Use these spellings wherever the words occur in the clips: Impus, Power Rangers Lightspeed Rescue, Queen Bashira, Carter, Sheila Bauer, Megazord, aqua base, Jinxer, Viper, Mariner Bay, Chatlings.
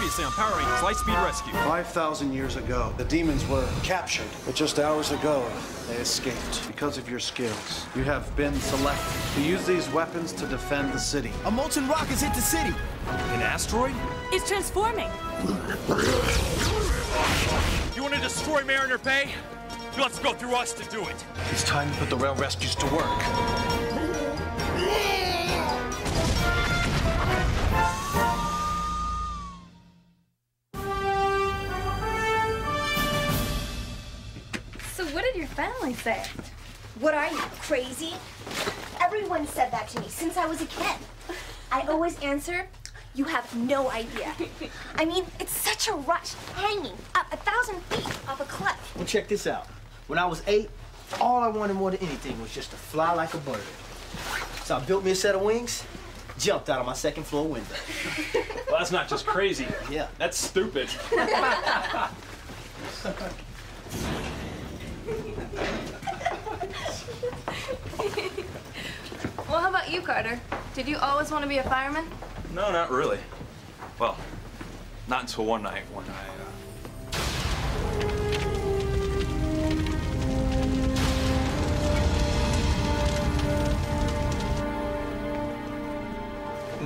Previously on Power Rangers Lightspeed Rescue. 5,000 years ago, the demons were captured, but just hours ago, they escaped. Because of your skills, you have been selected to use these weapons to defend the city. A molten rock has hit the city. An asteroid? It's transforming. You want to destroy Mariner Bay? You'll have to go through us to do it. It's time to put the rail rescues to work. What did your family say? What are you, crazy? Everyone said that to me since I was a kid. I always answer, you have no idea. I mean, it's such a rush, hanging up 1,000 feet off a cliff. Well, check this out. When I was 8, all I wanted more than anything was just to fly like a bird. So I built me a set of wings, jumped out of my second floor window. Well, that's not just crazy. Yeah. That's stupid. Well, how about you, Carter? Did you always want to be a fireman? No, not really. Well, not until one night when I...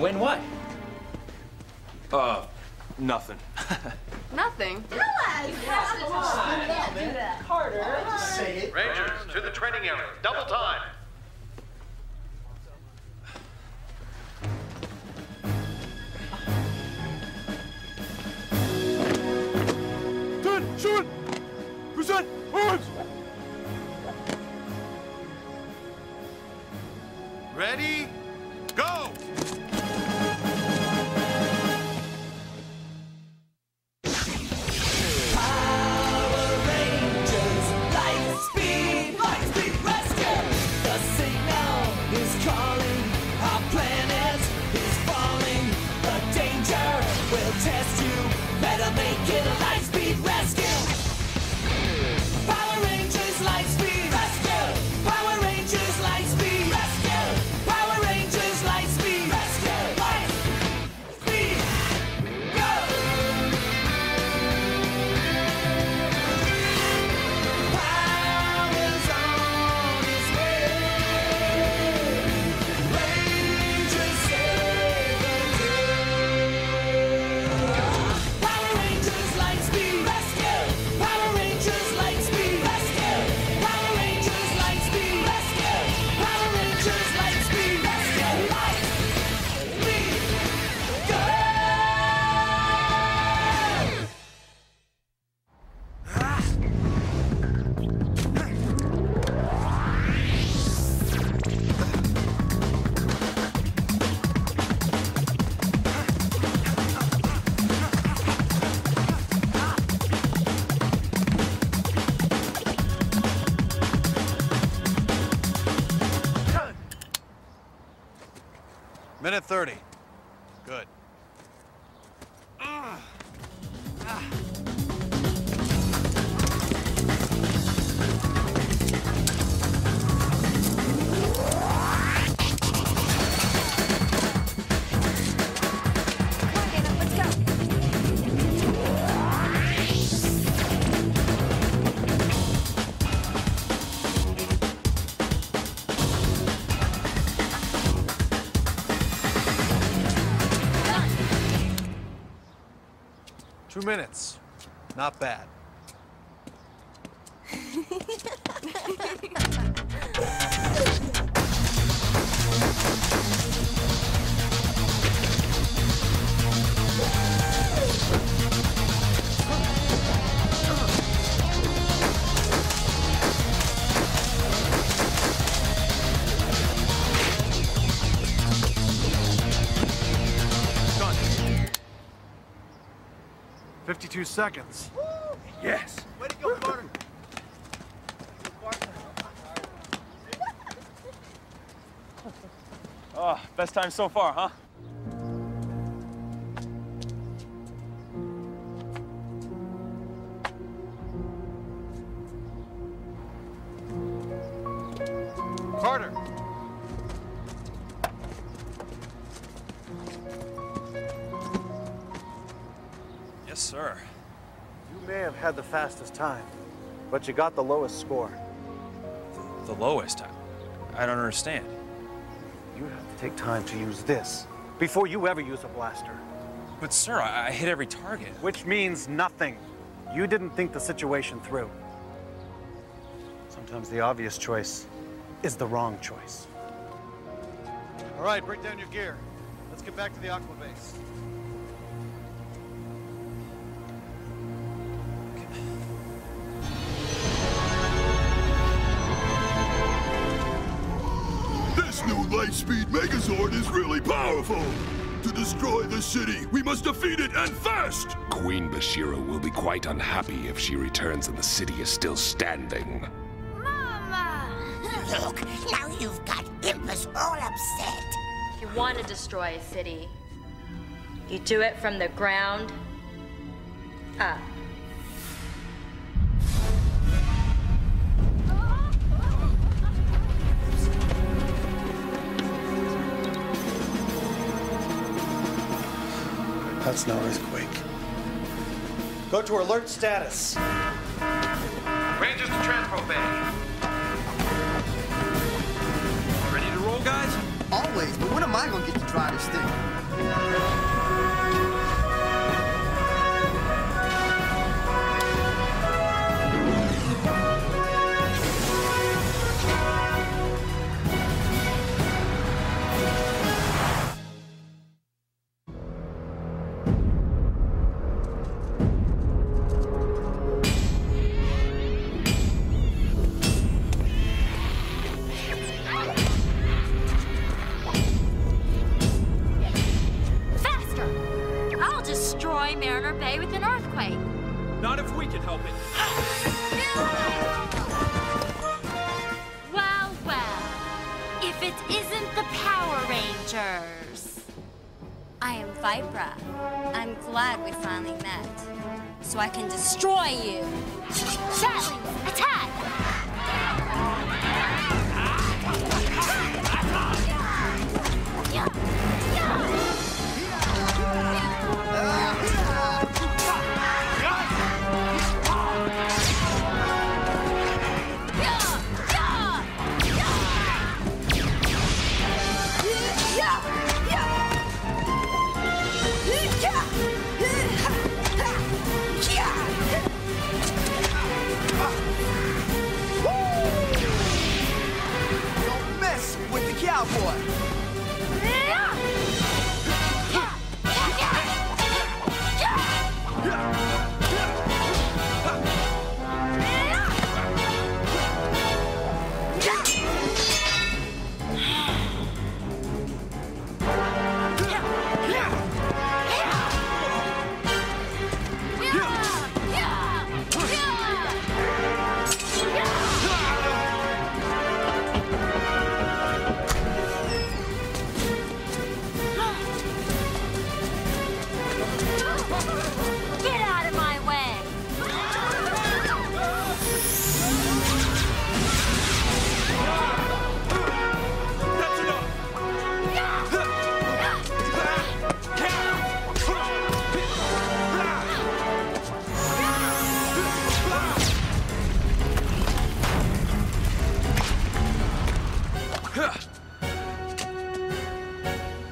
When what? Nothing. Nothing? Tell us! You have to do that. Carter, just say it. Rangers, to the training area. Double time. Shoot! Present! Arms! Ready? Go! Minute 30. Good. Minutes. Not bad. Two seconds. Woo! Yes. Way to go, Carter. Oh, best time so far, huh? Carter. Yes, sir. You may have had the fastest time, but you got the lowest score. The lowest time? I don't understand. You have to take time to use this before you ever use a blaster. But, sir, I hit every target. Which means nothing. You didn't think the situation through. Sometimes the obvious choice is the wrong choice. All right, break down your gear. Let's get back to the aqua base. This new Lightspeed Megazord is really powerful. To destroy the city, we must defeat it, and fast! Queen Bashira will be quite unhappy if she returns and the city is still standing. Look, now you've got Impus all upset. If you want to destroy a city, you do it from the ground up. That's no earthquake. Go to alert status. Rangers to transport bay. Guys? Always, but when am I gonna get to try this thing? Destroy Mariner Bay with an earthquake. Not if we can help it. Well, well. If it isn't the Power Rangers. I am Viper. I'm glad we finally met. So I can destroy you. Chatlings, attack!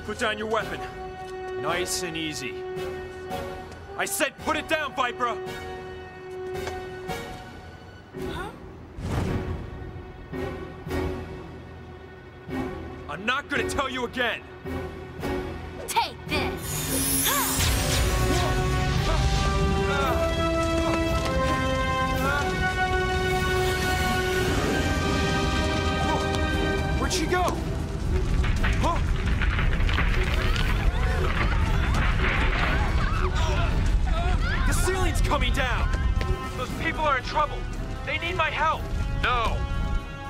Put down your weapon. Nice and easy. I said put it down, Viper! Huh? I'm not gonna tell you again! Take this! Where'd she go? Huh? The ceiling's coming down! Those people are in trouble. They need my help. No.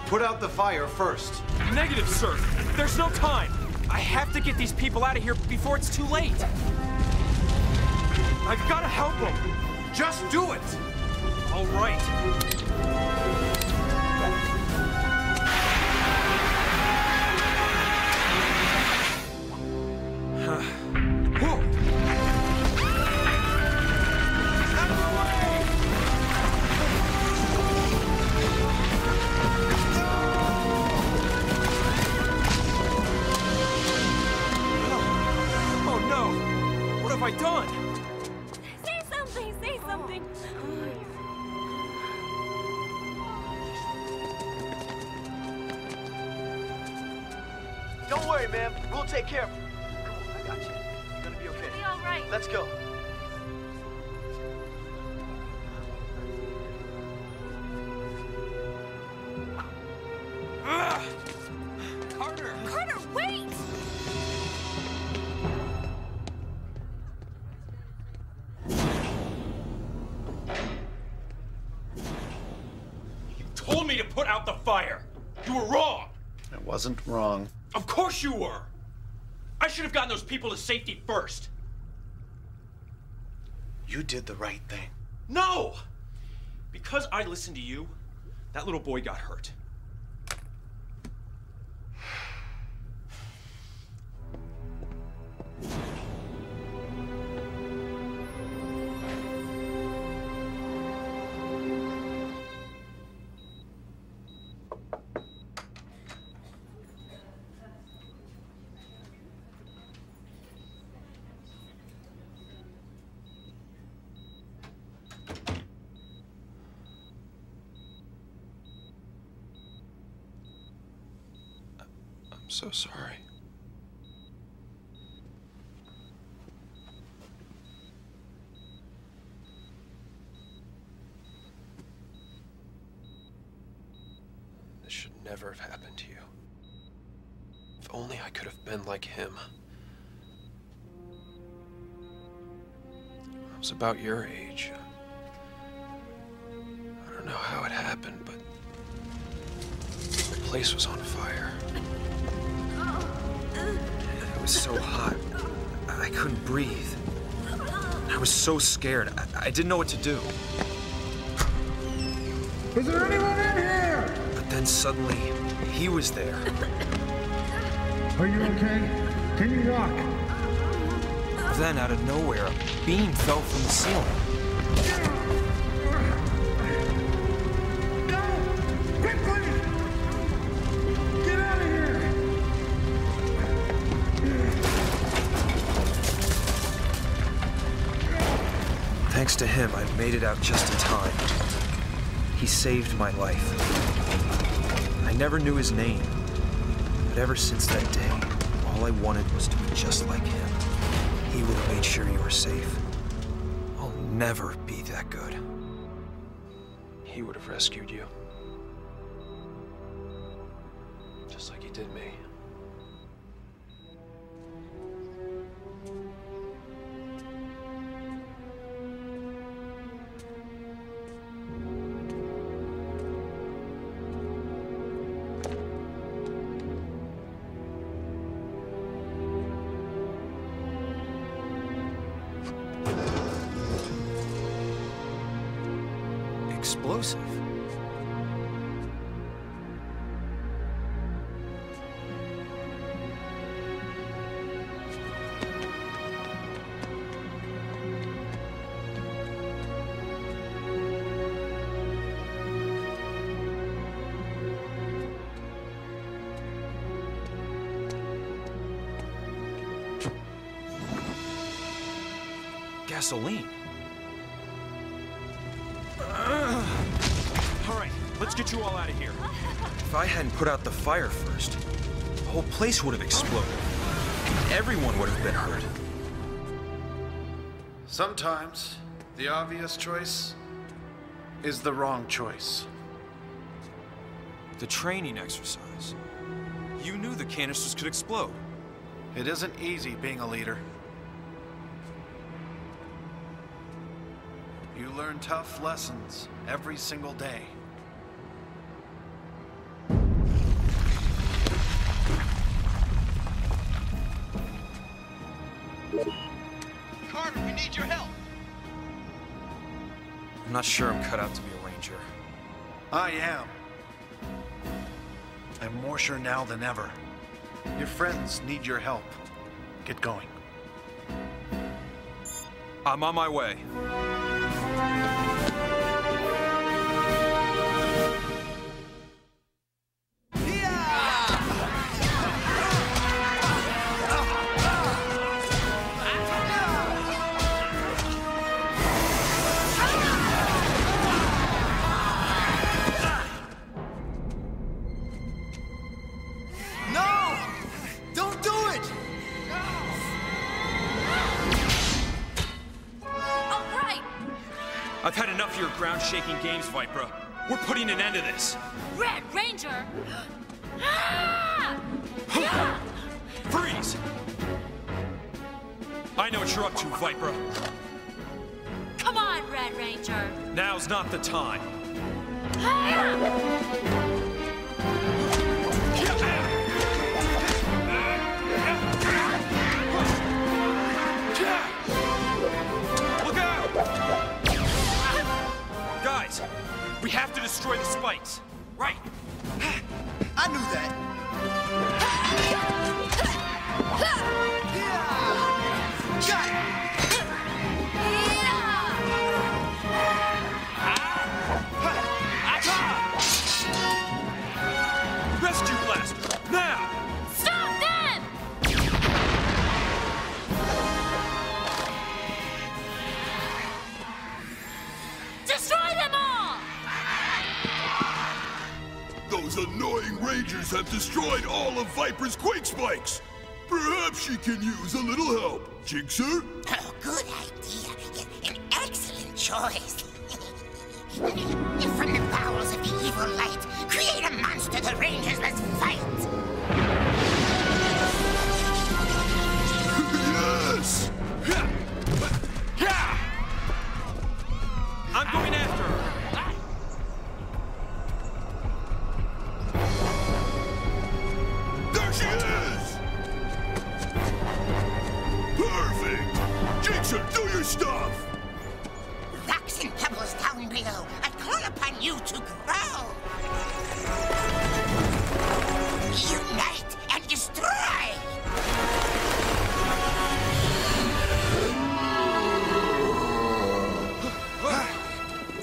Put out the fire first. Negative, sir. There's no time. I have to get these people out of here before it's too late. I've got to help them. Just do it. All right. have I done? Say something, say something. Don't worry, ma'am. We'll take care of you. Come on, I got you. You're gonna be okay. You'll be all right. Let's go. Wasn't wrong. Of course you were! I should have gotten those people to safety first. You did the right thing. No! Because I listened to you, that little boy got hurt. So sorry. This should never have happened to you. If only I could have been like him. I was about your age. I don't know how it happened, but the place was on fire. It was so hot, I couldn't breathe. I was so scared, I didn't know what to do. Is there anyone in here? But then suddenly, he was there. Are you okay? Can you walk? Then out of nowhere, a beam fell from the ceiling. No! Quickly! Thanks to him, I made it out just in time. He saved my life. I never knew his name, but ever since that day, all I wanted was to be just like him. He would have made sure you were safe. I'll never be that good. He would have rescued you. Just like he did me. Gasoline. All right, let's get you all out of here. If I hadn't put out the fire first, the whole place would have exploded. Everyone would have been hurt. Sometimes the obvious choice is the wrong choice. The training exercise. You knew the canisters could explode. It isn't easy being a leader. You learn tough lessons every single day. Carter, we need your help! I'm not sure I'm cut out to be a ranger. I am. I'm more sure now than ever. Your friends need your help. Get going. I'm on my way. I've had enough of your ground-shaking games, Viper. We're putting an end to this. Red Ranger! Freeze! I know what you're up to, Viper. Come on, Red Ranger. Now's not the time. Look out! Guys, we have to destroy the spikes. Right. I knew that. Annoying Rangers have destroyed all of Viper's Quake Spikes. Perhaps she can use a little help. Jinxer? Oh, good idea. An excellent choice. From the bowels of the evil light, create a monster the Rangers must fight. Yes! I'm going after her. She is! Perfect! Jinxer, do your stuff! Rocks and pebbles down below. I call upon you to growl. Unite and destroy!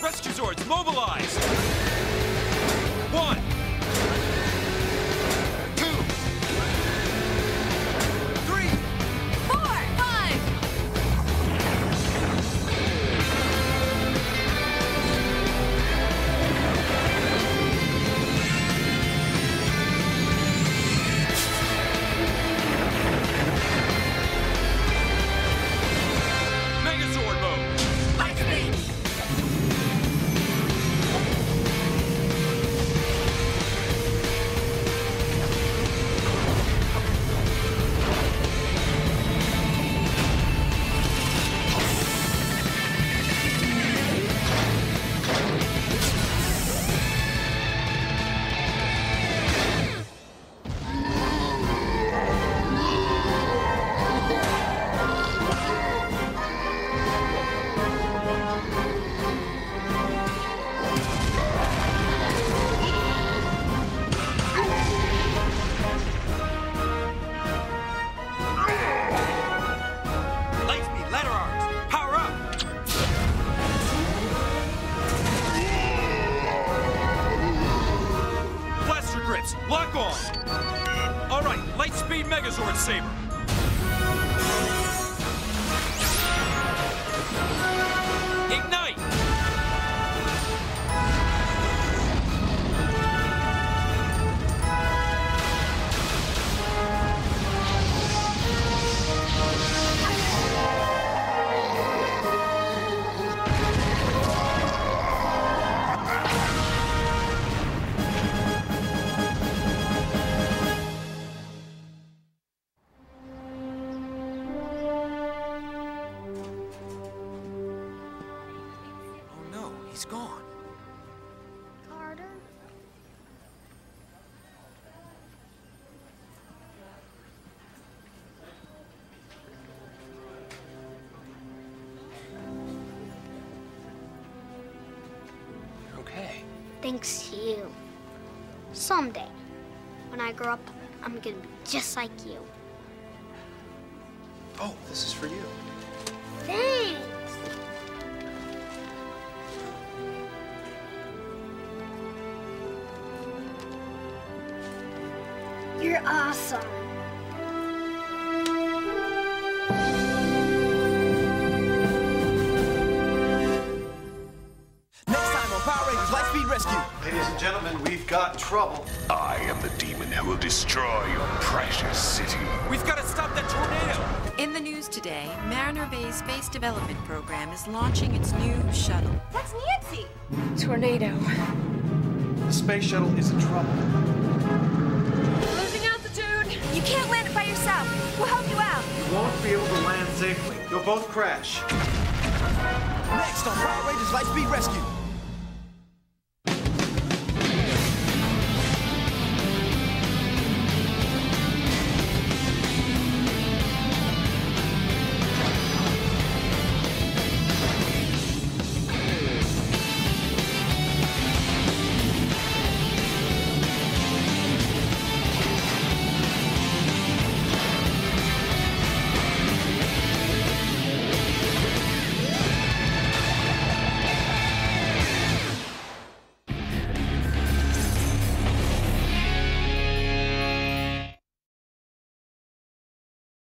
Rescue Zords, mobilize! 1. Lock on! All right, Lightspeed Megazord Saber. Ignite! Thanks to you. Someday, when I grow up, I'm gonna be just like you. Oh, this is for you. Thanks. You're awesome. Ladies and gentlemen, we've got trouble. I am the demon who will destroy your precious city. We've got to stop that tornado. In the news today, Mariner Bay's space development program is launching its new shuttle. That's Nancy! Tornado. The space shuttle is in trouble. Losing altitude! You can't land it by yourself. We'll help you out. You won't be able to land safely. You'll both crash. Next on Power Rangers Lightspeed Rescue.